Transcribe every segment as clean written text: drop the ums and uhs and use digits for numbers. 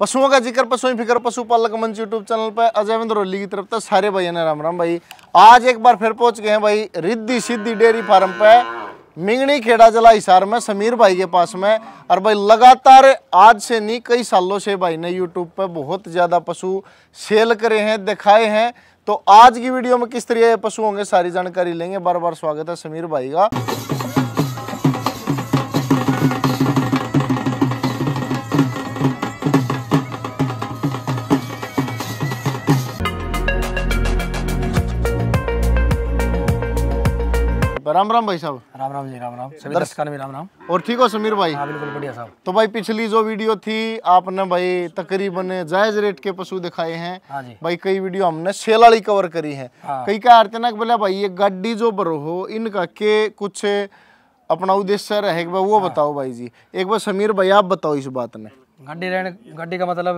पशुओं का जिक्र पशुई फिक्र पशुपालक मंच यूट्यूब चैनल पर अजय डोली की तरफ से सारे भाई ने राम राम भाई। आज एक बार फिर पहुंच गए हैं भाई रिद्धि सिद्धि डेयरी फार्म पे मिंगनी खेड़ा जिला हिसार में समीर भाई के पास में। और भाई लगातार आज से नहीं कई सालों से भाई ने यूट्यूब पर बहुत ज़्यादा पशु सेल करे हैं, दिखाए हैं। तो आज की वीडियो में किस तरह पशु होंगे सारी जानकारी लेंगे। बार बार स्वागत है समीर भाई का। राम राम भाई साहब। राम राम जी। राम राम सभी दर्शकों में राम राम। और ठीक हो समीर भाई? हाँ बिल्कुल बढ़िया साहब। तो भाई पिछली जो वीडियो थी आपने भाई तकरीबन जायज रेट के पशु दिखाए हैं। हाँ जी भाई, कई वीडियो हमने सेलाड़ी कवर करी है। हाँ। कई का अर्थनाक बोला भाई ये गड्डी जो बरो हो इनका के कुछ अपना उद्देश्य रहेगा वो बताओ भाई जी। एक बार समीर भाई आप बताओ इस बात में। गड्डी का मतलब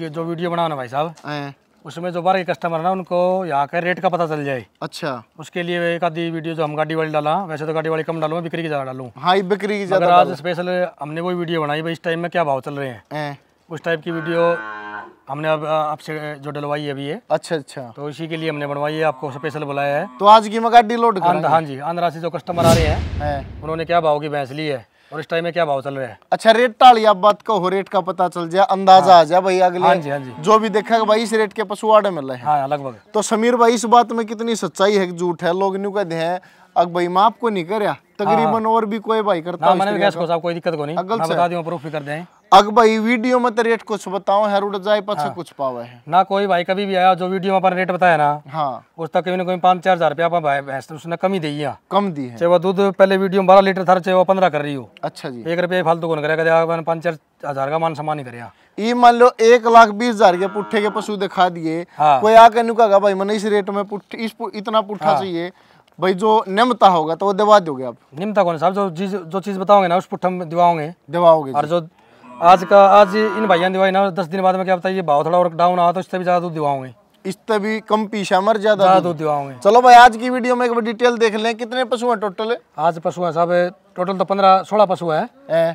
ये जो वीडियो बनाना भाई साहब उसमें जो बार के कस्टमर ना उनको यहाँ का रेट का पता चल जाए। अच्छा, उसके लिए एक आधी वीडियो जो हम गाड़ी वाली डाला, वैसे तो गाड़ी वाली कम डालू, बिक्री की ज्यादा डालू। हाँ बिक्री की ज्यादा। आज स्पेशल हमने वही वीडियो बनाई भाई इस टाइम में क्या भाव चल रहे हैं, उस टाइप की वीडियो हमने अब आपसे जो डलवाई है अभी ये। अच्छा, तो इसी के लिए हमने बनवाई है, आपको स्पेशल बुलाया है। तो आज की मैं गाड़ी लोड करूंगा। हाँ जी, आंध्रा से जो कस्टमर आ रहे हैं उन्होंने क्या भाव की भैंस ली है और इस टाइम में क्या भाव चल रहा है। अच्छा, रेट टाली आप बात कहो, रेट का पता चल जाए, अंदाजा आ जाए भाई अगले। हाँ जी, हाँ जी। जो भी देखेगा भाई इस रेट के पशु आड़े मिल रहे हैं। हाँ, लगभग। तो समीर भाई इस बात में कितनी सच्चाई है, झूठ है? लोग न्यू कहते हैं अब भाई मैं आपको नहीं कर तकरीबन। हाँ। और भी कोई भाई करता है, कोई दिक्कत को नहीं, बता दूं प्रूफ भी कर दें। अग भाई वीडियो में तो रेट कुछ बताओ हर उड़ जाए पछ कुछ पावे है ना। कोई भाई कभी भी आया जो वीडियो में अपन रेट बताया ना। हाँ, उस तक कभी ना कभी 5-4 हज़ार रुपया अपन भाई भैंस उसने कमी दी है, कम दी है। चाहे वो दूध पहले वीडियो में 12 लीटर था, चाहे वो 15 कर रही हो। अच्छा जी, 1 रुपये फालतू कौन करेगा, 5-4 हज़ार का मान सम्मान ही करे। ये मान लो 1,20,000 के पुट्ठे के पशु दिखा दिए, कोई आके नु कहा भाई मैंने इस रेट में इतना पुट्ठा चाहिए, भाई जो निम्नता होगा तो वो दिवा दोगे आप? निम्नता कौन साहब, जो चीज बताओगे ना उस पुट्ठम दिवाओगे। और जो आज इन भाइयों ने दिवाई ना 10 दिन बाद में क्या बताइए भाव थोड़ा और डाउन आया तो इससे भी ज्यादा दूध दिवाओगे, इससे भी कम पीछा मर ज्यादा दूध दिवाओगे। चलो भाई आज की वीडियो में एक बार डिटेल देख लें कितने पशु हैं टोटल। आज पशु है साहब टोटल तो 15-16 पशु है,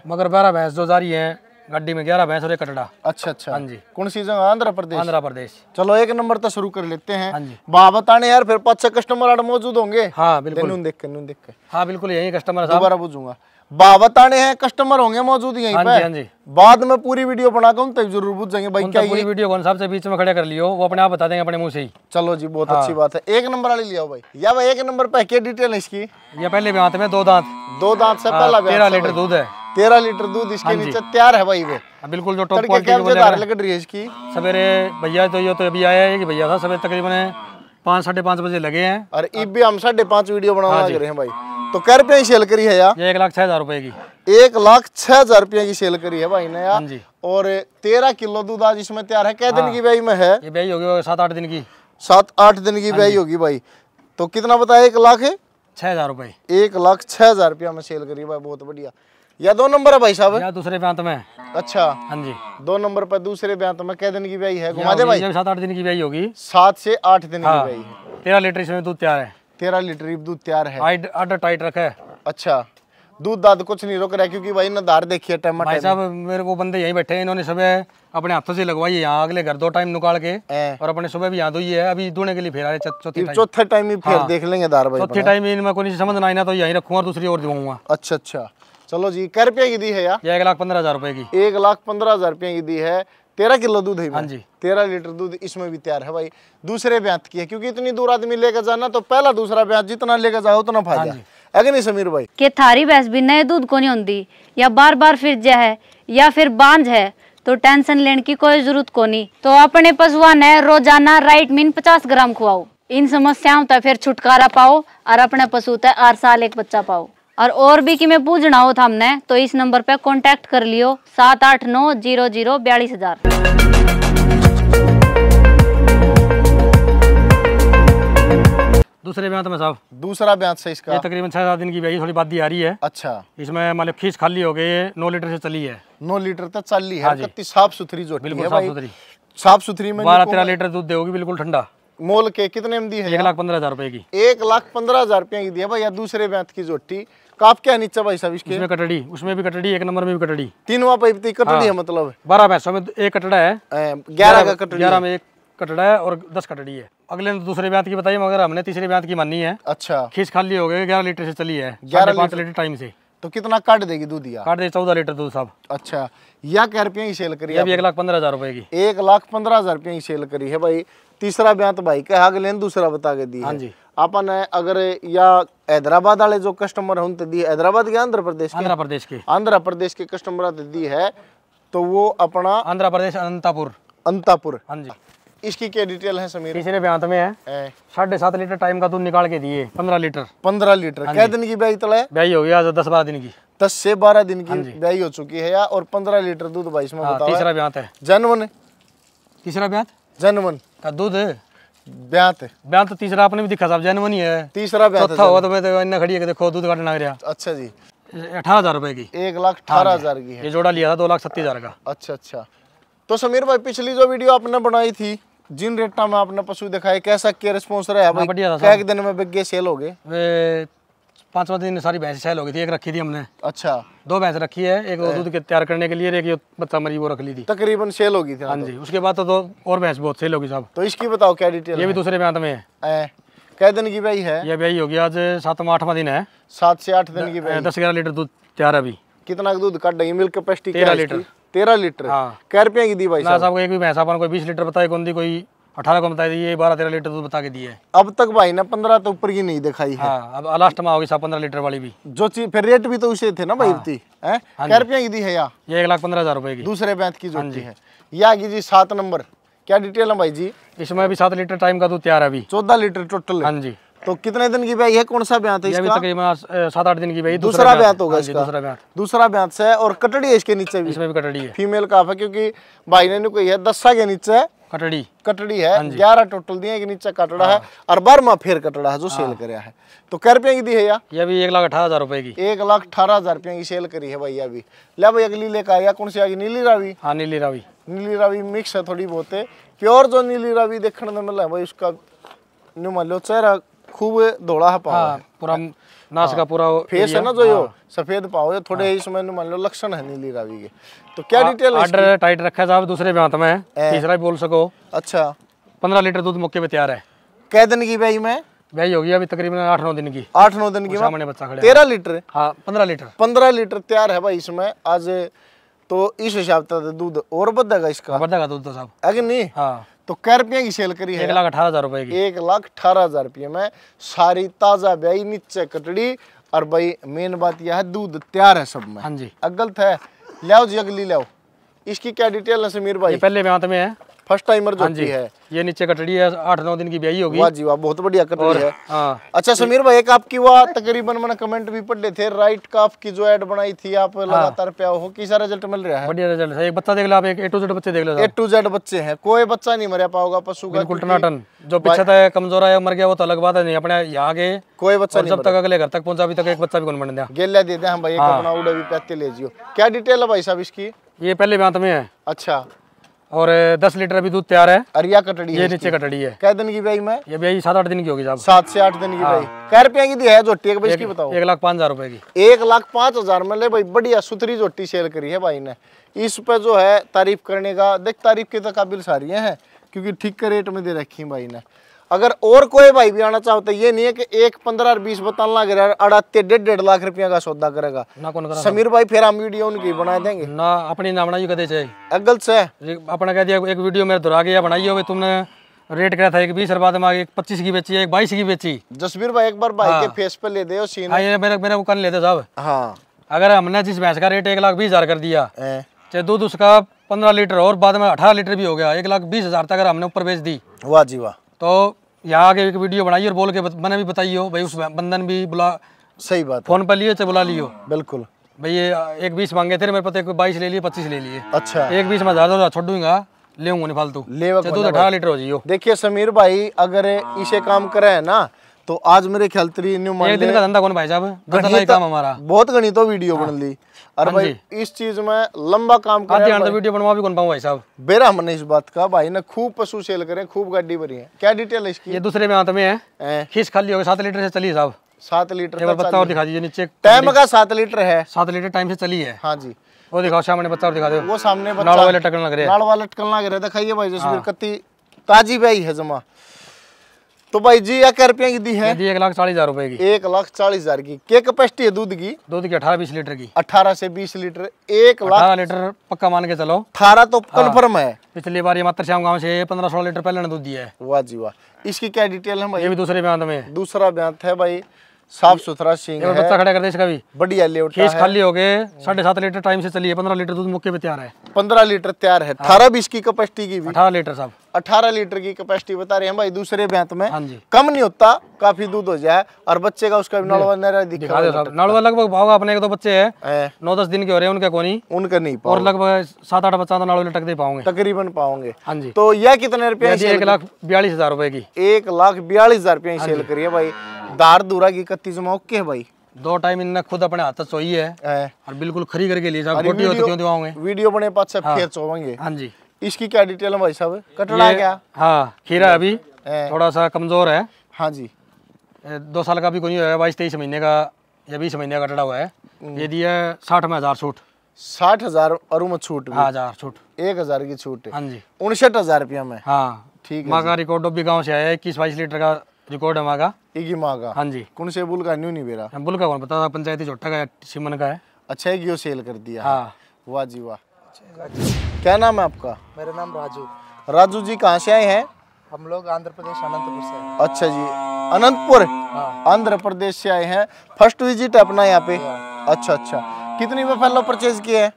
मगर 12 भैंस जो जारी है गड्डी में, 11 भैंस और एक कटड़ा। अच्छा। हाँ जी, कौन सी जगह? आंध्र प्रदेश। चलो एक नंबर तो शुरू कर लेते हैं। बात बताने यार फिर 5-6 कस्टमर आड़ मौजूद होंगे। हाँ बिल्कुल, नून देख के। हाँ बिल्कुल यही कस्टमर साहब, दोबारा पूछूंगा। बात बताने हैं कस्टमर होंगे मौजूद यहीं पे। हाँ जी, बाद में पूरी वीडियो बनाकर उन तक जरूर पूछ जाएंगे भाई क्या पूरी वीडियो कौन साहब से बीच में खड़ा कर लियो, वो अपने आप बता देंगे अपने मुँह से ही। चलो जी बहुत अच्छी बात है, एक नंबर वाली लिया भाई। या भाई एक नंबर पे क्या डिटेल है इसकी? ये पहले भी हाथ में 2 दांत से पहला 13 लीटर दूध है, 13 लीटर दूध इसके नीचे तैयार है भाई। वे बिल्कुल जो टॉप क्वालिटी इसकी। सवेरे भैया तो ये तो अभी आया है कि भैया था, सवेरे तकरीबन 5-5:30 बजे लगे हैं और इब भी हम 5:30 वीडियो बनाने लग रहे हैं भाई। तो कर पे सेल करी है यार 1,06,000 रुपए की, 1,06,000 रुपए की सेल करी है भाई ने यार। और 13 किलो दूध आज इसमें तैयार है। कै दिन की ब्याई में है? ये ब्याई होगी 7-8 दिन की, 7-8 दिन की ब्याई होगी भाई। तो कितना बताया? 1,06,000 रुपए, 1,06,000 रुपया में सेल करी भाई, बहुत बढ़िया। या 2 नंबर है भाई साहब? या दूसरे ब्यांत में। अच्छा हाँ जी, 2 नंबर पर दूसरे ब्यांत में। कै दिन की ब्याई है घुमा दे भाई? 7-8 दिन की ब्याई होगी, 7 से 8 दिन की ब्याई है। 13 लीटर इसमें दूध तैयार है, 13 लीटर दूध तैयार है। आटा टाइट रखा है। अच्छा, दूध दाद कुछ नहीं रोक रहा है क्योंकि भाई ना दार देखिए टाइम भाई साहब। मेरे वो बंदे यहीं बैठे हैं, इन्होंने सुबह अपने हाथों से लगवाई है यहाँ अगले घर 2 टाइम निकाल के, और अपने सुबह भी यहाँ दो है, अभी दूने के लिए फेरा है चौथे टाइम ही फेर देख लेंगे दार भाई। चौथे टाइम इनमें कोई समझ ना तो यहीं रखूंगा, दूसरी और दूंगा। अच्छा चलो जी, कै रुपये की दी है यार? 1,15,000 रुपए की, 1,15,000 रुपये की दी है। 13 किलो दूध है। हाँ जी, 13 लीटर दूध इसमें भी तैयार है भाई। दूसरे ब्यांत की है क्योंकि इतनी दूर आदमी लेकर जाना तो पहला दूसरा ब्यांत जितना लेकर जाओ उतना फायदा है। अगर नहीं समीर भाई के थारी भैंस भी नए दूध को नहीं होंगी या बार बार फिर है या फिर बांझ है तो टेंशन लेने की कोई जरूरत को नहीं। तो अपने पशुआ ने रोजाना राइट मीन 50 ग्राम खुआओ, इन समस्याओं तक फिर छुटकारा पाओ और अपने पशु तक हर साल एक बच्चा पाओ। और भी कि मैं पूछना हो था हमने तो इस नंबर पे कांटेक्ट कर लियो 7890042,000। दूसरे ब्यांत में साहब, दूसरा ब्यांत से इसका तकरीबन 6-7 दिन की ब्याई, थोड़ी बादी आ रही है। अच्छा, इसमें मतलब खीस खाली हो गई है, 9 लीटर से चली है, 9 लीटर तक चली है। कितनी साफ सुथरी जो बिल्कुल साफ सुथरी में 12-13 लीटर दूध देगी बिल्कुल ठंडा। मोल के कितने में दी है? 1,15,000 रुपए की, 1,15,000 रुपए की दी है भाई। या दूसरे ब्यांत की जोटी काफ क्या नीचा भाई साहब इसके? इसमें कटड़ी, उसमें भी कटड़ी, एक नंबर में भी कटड़ी, तीनों पैपती कटड़ी हाँ। है मतलब 12 भैंसों में एक कटड़ा है, 11 में एक कटड़ा है और 10 कटड़ी है। अगले ने दूसरे ब्यांत की बताई मगर हमने तीसरे ब्यांत की मानी है। अच्छा, खींच खाली हो गई, 11 लीटर से चली है, 11.5 लीटर टाइम से। तो कितना काट देगी दूध? या काट देगी 14 लीटर दूध साहब। अच्छा, या क्या रुपये की सेल करी है? अभी 1,15,000 रुपए की, 1,15,000 रुपये की सेल करी है भाई। तीसरा ब्यांत भाई कहा, अगले ने दूसरा बता के दी। हाँ जी, अपन अगर या हैदराबाद वाले जो कस्टमर हैं दी, हैदराबाद के आंध्र प्रदेश के कस्टमर दी है, तो वो अपना आंध्र प्रदेश अनंतपुर। हाँ जी, इसकी क्या डिटेल है समीर? तीसरे ब्यांत में है, 7.5 लीटर टाइम का दूध निकाल के दिए, 15 लीटर। क्या दिन की ब्याई तले? ब्याई हो गया 10-12 दिन की, 10 से 12 दिन की ब्याई हो चुकी है और 15 लीटर दूध भाई इसमें बताओ। तीसरा ब्यांत है, जनवन तीसरा ब्यांत, जनवन का दूध ब्यांत तीसरा आपने भी दिखा साहब, जनवन ही है तीसरा ब्यांत। चौथा हुआ तो मैं तो खड़ी है कि देखो दूध काटने लग रहा। अच्छा जी, 18,000 रुपए की, 1,18,000 की है। ये जोड़ा लिया था 2,30,000 का। अच्छा, तो समीर भाई पिछली जो वीडियो आपने बनाई थी, जिन रेटा में आपने पशु दिखाए, कैसा क्या रिस्पॉन्स रहा भाई? बढ़िया था। दिन में बिके सेल हो गए? 5वां दिन सारी भैंस सेल हो गई थी। एक रखी थी हमने। अच्छा, 2 भैंस रखी है, एक दूध के तैयार करने के लिए, एक बच्चा मरी वो रख ली थी, तकरीबन सेल हो गई थी। हाँ जी, उसके बाद तो 2 और भैंस बहुत सेल होगी साहब। तो इसकी बताओ क्या डिटेल? ये भी दूसरे ब्यांत में है। क्या दिन की ब्याई है? यह ब्याई होगी आज 7वां-8वां दिन है, 7 से 8 दिन की ब्याई। 10-11 लीटर दूध तैयार है अभी। कितना दूध काट देगी मिल्क कैपेसिटी? 13 लीटर। 13 लीटर हाँ। क्या रुपये की दी भाई साहब? को एक भी भैंस अपन को 20 लीटर बताई, कौन दी कोई 18 को बताई, ये 12-13 लीटर दूध बता के दिए अब तक भाई ना। 15 तो ऊपर की नहीं दिखाई है हाँ, अब लास्ट में होगी 15 लीटर वाली भी, जो चीज फिर रेट भी तो उसे थे ना भाई इतनी हाँ। क्या रुपये की दी है? या ये 1,15,000 रुपए की दूसरे ब्यांत की जोड़ी है। या की जी 7 नंबर, क्या डिटेल है भाई जी? इसमें भी 7 लीटर टाइम का दूध तैयार है अभी, 14 लीटर टोटल। हाँ जी, तो कितने दिन की ब्याई है? कौन सा ब्यांत है इसका? तकरीबन 7-8 दिन की ब्याई। दूसरा ब्यांत होगा इसका, दूसरा ब्यांत से। और कटड़ी है इसके नीचे भी? इसमें भी कटड़ी है, फीमेल काफ है, क्योंकि भाई ने कही है 10 के नीचे कटड़ी है। 11 टोटल दिए, नीचे कटड़ा है और 12वां फिर कटड़ा है जो सेल कराया है। तो क्या रुपये की दी है? या ये भी 1,18,000 रुपए की, 1,18,000 रुपए की सेल करी है भाई अभी। ले भाई अगली लेकर आया, कौन सी आएगी? नीली रावी। हाँ, नीली रावी मिक्स है थोड़ी बहुत, प्योर जो नीली रावी देखने में मिला है भाई उसका नो चेहरा खूब धोड़ा है, पाव है पूरा, नाश का पूरा फेस है ना जो यो सफेद पाव है थोड़े, इसमें मान लो लक्षण है नीली रावी के। तो क्या डिटेल है? आर्डर टाइट रखा है साहब दूसरे ब्यांत में, तीसरा भी बोल सको। अच्छा, 15 लीटर दूध मौके पे तैयार है। कै दिन की ब्याई में? ब्याई होगी अभी तकरीबन 8-9 दिन की, 8-9 दिन की। सामने बच्चा खड़ा है। 13 लीटर हाँ, 15 लीटर, 15 लीटर तैयार है भाई इसमें आज। तो इस हिसाब से दूध और बढ़ेगा इसका, बढ़ेगा दूध तो साहब अगर नहीं हाँ। तो क्या रुपये की सेल करी है? 1,18,000 रुपए की, 1,18,000 रुपये में सारी ताजा ब्याई, नीचे कटड़ी और भाई मेन बात यह है दूध तैयार है सब में। हाँ जी, अगलत है। लियाओ जी अगली लियाओ, इसकी क्या डिटेल है समीर भाई? पहले ब्यांत में है, फर्स्ट टाइमर जो जी है, ये नीचे कटड़ी है, 8-9 दिन की ब्याई होगी। वाह जी वाह, बहुत बढ़िया कटड़ी है। अच्छा समीर भाई, एक आपकी वह तकरीबन मैंने कमेंट भी पढ़ रहे थे, राइट काफ की जो एड बनाई थी आप लगातार पे हो, किसा रिजल्ट मिल रहा है? बढ़िया रिजल्ट है। एक बच्चा देख लो आप, एक A to Z बच्चे देख लो, A to Z बच्चे हैं, कोई बच्चा नहीं मर पाओगा पशु का, बिल्कुल टनाटन। जो पीछे था कमजोर है मर गया वो तो अलग बात है, नहीं अपने यहाँ गए कोई बच्चा जब तक अगले घर तक पहुंचा अभी तक एक बच्चा भी कौन बन दिया गेलिया दे दे हम भाई अपना उड़े भी पैते ले जियो। क्या डिटेल है भाई साहब इसकी? ये पहले ब्यांत में है। अच्छा, और 10 लीटर अभी दूध तैयार है। अरिया कटड़ी है, ये नीचे कटड़ी है। क्या दिन की ब्याई में? ये ब्याई 7-8 दिन की होगी साहब, 7 से 8 दिन की ब्याई। क्या रुपया की दी है जोटी? एक भाई इसकी बताओ। 1,05,000 रुपए की, 1,05,000 में ले भाई बढ़िया सुथरी जोटी सेल करी है भाई ने। इस पे जो है तारीफ करने का, देख तारीफ के तकाबिल सारियाँ हैं क्योंकि ठीक के रेट में दे रखी है भाई ने। अगर और कोई भाई भी आना चाहते, ये नहीं है कि 1,15 और 20 बताने लग रहा है 1.5-1.5 लाख रुपया का सौदा करेगा ना समीर भाई, फिर हम वीडियो उनकी बना देंगे ना अपनी ना बनाई कदे चाहिए अगल से अपना कह दिया। एक वीडियो मेरे दोहरा गया बनाई हो, तुमने रेट क्या था? 20 और बाद में 25 की बेची है, 22 की बेची। जसवीर भाई एक बार भाई के फेस पे ले दे सीन, मेरे वो कर लेते साहब हाँ। अगर हमने जिस भैंस का रेट 1,20,000 कर दिया, चाहे दूध उसका 15 लीटर और बाद में 18 लीटर भी हो गया, 1,20,000 तक अगर हमने ऊपर बेच दी, वाह जी वाह। तो यहाँ आगे एक वीडियो बनाई और बोल के मैंने भी बताई हो भाई, उस बंधन भी बुला सही बात फोन पर लियो चाहे बुला लियो बिल्कुल भाई। ये 1,20 मांगे थे मेरे पता, 1,22 ले लिए, 25 ले लिए। अच्छा, 1,20 में ज्यादा छोड़ दूंगा, ले नहीं फालतू ले, दूध 18 लीटर हो जाइयो। देखिए समीर भाई, अगर इसे काम करे है ना तो आज मेरे ख्याल दिन का धंधा कौन भाई साहब, काम हमारा बहुत गणित तो वीडियो बन ली। अरे भाई इस चीज में लंबा काम कर वीडियो बनवा भी कौन पाऊं भाई साहब, बेरा हमने इस बात का भाई ना। खूब पशु सेल करें, खूब गाड़ी भरी है। क्या डिटेल है इसकी? ये दूसरे में आते में है, खींच खाली हो गई, 7 लीटर से चली साहब। 7 लीटर का बच्चा और दिखा दीजिए नीचे। टाइम का 7 लीटर है, 7 लीटर टाइम से चली है। हाँ जी वो दिखाओ सामने बच्चा और दिखा दो। वो सामने बच्चा नाड़ वाला टकन लग रहा है, नाड़ वाला टकन लग रहा है। दिखाइए भाई जसवीर कत्ती ताजी भाई है जमा। तो भाई जी 1 रुपये की दी है जी, 1,40,000 रुपए की, 1,40,000 की। क्या कैपेसिटी है दूध की? दूध की 18-20 लीटर की, 18 से 20 लीटर। 1 लाख 18 लीटर पक्का मान के चलो, 18 तो कन्फर्म है। पिछली बार ये मात्र श्याम गाँव से 15-16 लीटर पहले ने दूध दिया है। वाह जी वाह। इसकी क्या डिटेल है भाई? ये भी दूसरे ब्यांत में, दूसरा ब्यांत है भाई, साफ सुथरा सींग है। बच्चा खड़ा कर दे इसका भी, बढ़िया लेवट है। खाली हो गए, 7.5 लीटर टाइम से चलिए, 15 लीटर दूध मौके पे तैयार है। 15 लीटर तैयार है। 18-20 की कैपेसिटी की भी, 18 लीटर साहब, 18 लीटर की कैपेसिटी बता रहे हैं भाई। दूसरे ब्यांत में कम नहीं होता, काफी दूध हो जाए। और बच्चे का उसका नलवा दिखा दो साहब, नलवा लगभग भाव अपने के तो बच्चे है 9-10 दिन के हो रहे हैं, उनका कोनी उनका नहीं, और लगभग 7-8 बच्चा तो नलवा लटक दे पाओगे, तकरीबन पाओगे। हाँ जी। तो यह कितने रुपए? 1,42,000 रुपए की, 1,42,000 रुपए सेल करिए भाई। दार दूरा की कत्ती जमा ओके है भाई। 2 टाइम इनने खुद अपने हाथ से सोई है और बिल्कुल खरी करके लिए साहब। गोटी होती क्यों दिवाओगे, वीडियो बने पास से फिर सोवांगे। हां जी। इसकी क्या डिटेल है भाई साहब? कटड़ा क्या? हां खीरा अभी थोड़ा सा कमजोर है। हां जी 2 साल का भी कोई है, 22-23 महीने का या 20 महीने का कटड़ा हुआ है। ये दिया 60,000 छूट, 60,000 और उम छूट 1000 छूट, 1000 की छूट है। हां जी 59,000 रुपया में। हां ठीक है। मागा रिकॉर्ड डब्बी गांव से आया है, 21-22 लीटर का रिकॉर्ड है मागा मागा। हाँ जी। कौन से बुल का न्यू नहीं बेरा? बुल का कौन पता था, पंचायती झोटा का सिमन का है। अच्छा है कि वो सेल कर दिया। हाँ। वाह जी वाह। क्या नाम है आपका? मेरा नाम राजू। राजू जी कहाँ से आए हैं? हम लोग आंध्र प्रदेश अनंतपुर से। अच्छा जी अनंतपुर। हाँ। आंध्र प्रदेश से आए हैं, फर्स्ट विजिट है अपना यहाँ पे। अच्छा अच्छा। कितनी में फैलो परचेज किया है?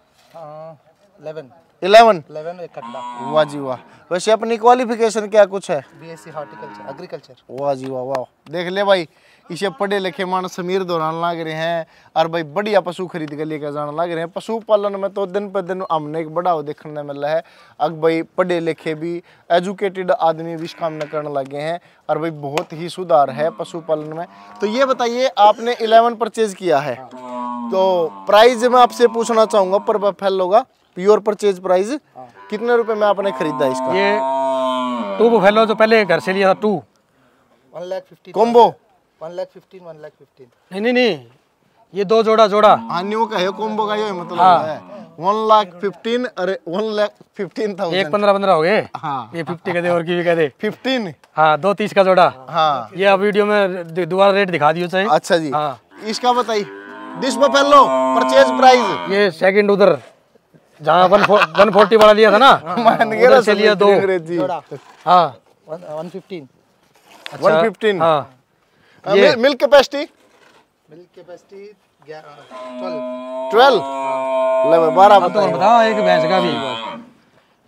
11 कटड़ा। वाह जी वाह। वैसे अपनी क्वालिफिकेशन क्या कुछ है? BSc horticulture agriculture. वाह जी वाह वाह। देख ले भाई इसे पढ़े लिखे मान समीर दौरान लग रहे हैं और भाई बढ़िया पशु खरीद कर लेकर जाने लग रहे हैं। पशुपालन में तो दिन पर दिन हमने एक बढ़ाव देखने मिला है। अब भाई पढ़े लिखे भी एजुकेटेड आदमी भी इस काम न करने लगे हैं और भाई बहुत ही सुधार है पशुपालन में। तो ये बताइए आपने 11 परचेज किया है तो प्राइस मैं आपसे पूछना चाहूँगा पर फैल होगा प्योर परचेज प्राइस कितने रुपए में आपने खरीदा इसका? ये टू बुफेलो जो पहले घर से लिया था टू 1,50,000 कॉम्बो 1,15,000 नहीं ये 2 जोड़ा। हाँ न्यू का है कॉम्बो का ये मतलब है 1,15,000 अरे 1,15,000 एक 15-15 हो गए। हाँ ये 50 कह दे और की भी कह दे 15। हाँ 2,30,000 का जोड़ा। हाँ ये वीडियो में दोबारा रेट दिखा दियो चाहिए। अच्छा जी। हाँ इसका बताइए दिस बुफेलो परचेज प्राइस ये सेकंड उधर जहाँ 140 वाला लिया था ना उधर से लिया 2 जोड़ा। हाँ 115। हाँ ये मिल्क कैपेसिटी 12 12 बताओ एक भैंस का भी।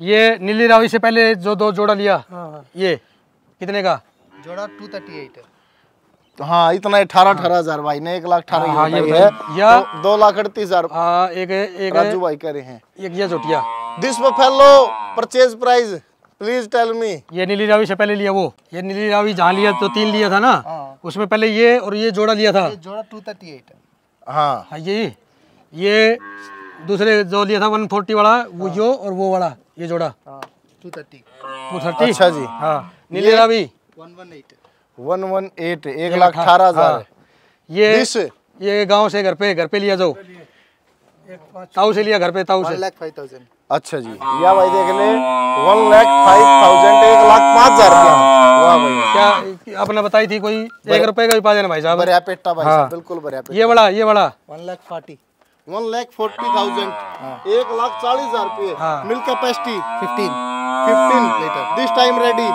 ये नीली रावी से पहले जो 2 जोड़ा लिया ये कितने का जोड़ा? 238 है। हाँ इतना 18,000 भाई ने 1,18,000 या 2,38,000 एक राजू भाई कह रहे हैं एक ये जोटिया this buffalo purchase price please tell me. ये नीली रावी से पहले लिया वो ये नीली रावी जहाँ लिया तो 3 लिया था ना उसमें पहले ये और ये जोड़ा लिया था जोड़ा 238। हाँ ये दूसरे जो लिया था 140 वाला वो जो और वो वाला ये जोड़ा 230। अच्छा जी। हाँ नीली रावी 118 1,18,000। ये गांव से घर पे लिया जाओ ताऊ से लिया घर पे ताऊ से 1,05,000। अच्छा जी या भाई देख ले 1,05,000 1,05,000 रुपया। वाह भाई क्या आपने बताई थी कोई 1 रुपए का भी पा देना भाई साहब बरिया पेट्टा भाई साहब बिल्कुल बरिया पेट्टा। ये बड़ा 1,40,000 1,40,000 रुपये। Milk capacity 15 litre this time ready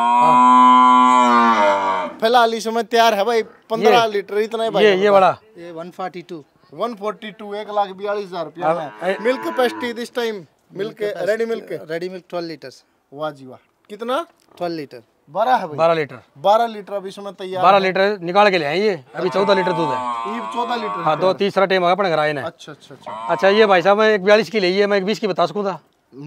फिलहाल इस समय तैयार है भाई 15 लीटर इतना ही भाई। ये बड़ा 142 1,42,000 milk capacity this time ready milk 12 litre. वाह जी वाह कितना 12 लीटर 12 लीटर अभी समय तैयार 12 लीटर निकाल के ले आए ये अभी 14 लीटर दूध है ये 14 लीटर। हाँ 2-3 टाइम होगा अपने घर आए ना। अच्छा ये भाई साहब 1,42,000 की ले मैं 1,20,000 की बता सकूँ था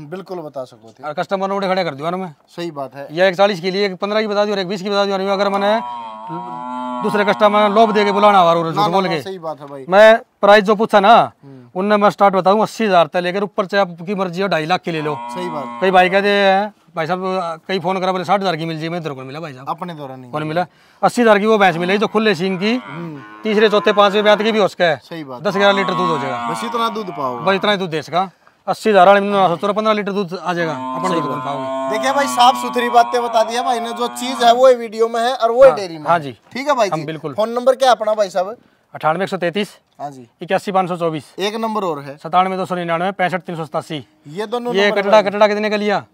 बिल्कुल बता सको थे कस्टमर ने उठे खड़े कर दिया ना मैं। सही बात है या 1,40,000 के लिए 1,15,000 की बता दी और 1,20,000 की बता दी अगर मैंने दूसरे कस्टमर ने लोभ दे के बुलाना झूठ बोल के। सही बात है भाई मैं प्राइस जो पूछा ना उनने मैं स्टार्ट बताऊँ 80,000 तक लेकर ऊपर से आपकी मर्जी हो 2,50,000 की ले लो। सही बात। कई भाई कहते हैं भाई साहब कई फोन करा बोले 60,000 की मिल जाए, मैं तेरे को मिला भाई साहब अपने दौरान नहीं कौन मिला 80,000 की वो भैंस मिली जो खुले सींग की तीसरे चौथे पांचवे ब्यात की भी हो सका है 10-11 लीटर दूध हो जाएगा, बस इतना दूध पाओ, बस इतना ही दूध दे सका 80,000 वाले 15 लीटर दूध आ जाएगा अपन दूध पाओगे। देखिए भाई साफ सुथरी बातें बता दिया भाई ने, जो चीज है वो वीडियो में है और वो डेयरी में। हाँ जी ठीक है भाई बिल्कुल। फोन नंबर क्या अपना भाई साहब? 98-133 81-524। एक नंबर और है 97-299-65-387। ये दोनों ये कटड़ा कटड़ा कितने का लिया?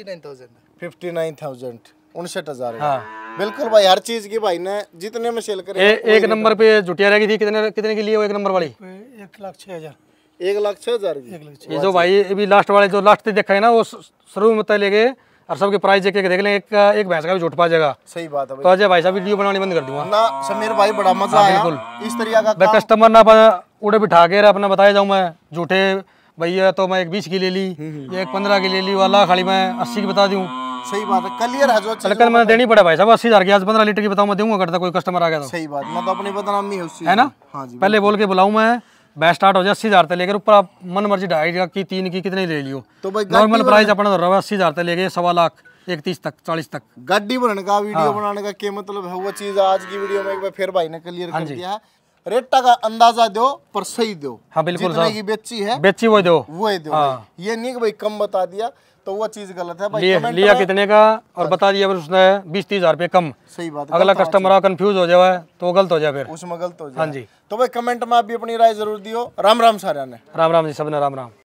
59,000 59,000। हाँ बिल्कुल भाई हर चीज की भाई ने जितने में सेल करे। एक नंबर पे जुटिया रह गई थी कितने कितने के लिए वो एक नंबर वाली? 1,06,000 1,06,000 की। ये जो भाई अभी लास्ट वाले जो लास्ट देखा है ना वो शुरू में ले गए और सबके प्राइस देख लेंगे, एक भैंस का भी झूठ पा जाएगा। सही बात है भाई। तो अजय भाई साहब वीडियो बनानी बंद कर दूंगा ना समीर भाई, बड़ा मजा आया बिल्कुल इस तरीके का काम। कस्टमर ना उड़े बिठा के अपना बताया जाऊँ मैं झूठे भैया, तो मैं एक 20 की ले ली, एक 15 की ले ली, वाला खाली मैं 80 की बता दूं। सही बात है क्लियर है जो चलकर मैंने देनी पड़ा भाई साहब 80,000 की आज 15 लीटर की बताऊं मैं दूंगा करता कोई कस्टमर आ गया तो। सही बात मैं तो अपनी बदनामी है उससे है ना। हाँ जी पहले बोल के बुलाऊं मैं बैच स्टार्ट हो जाए 80,000 से लेकर ऊपर आप मन मर्जी 2.5 की 3 की कितनी ले लियो, तो नॉर्मल प्राइस अपना रहा 80,000 से लेके 1.25 लाख 31 तक 40 तक गाड़ी बनाने का वीडियो बनाने का क्या मतलब है वो चीज आज की वीडियो में एक बार फिर भाई ने क्लियर कर दिया है। रेटा का अंदाजा दो पर सही दो। हाँ बिल्कुल जितने की बेची है बेची वो दो हाँ। ये नहीं कि भाई कम बता दिया तो वो चीज गलत है भाई। लिया कितने का और बता दिया उसने 20-30 हजार रुपए कम। सही बात है। अगला कस्टमर कंफ्यूज हो जाए तो गलत हो जाए फिर उसमें गलत हो जाए। हाँ जी तो भाई कमेंट में आप भी अपनी राय जरूर दियो। राम राम सारे ने। राम राम जी सबने राम राम।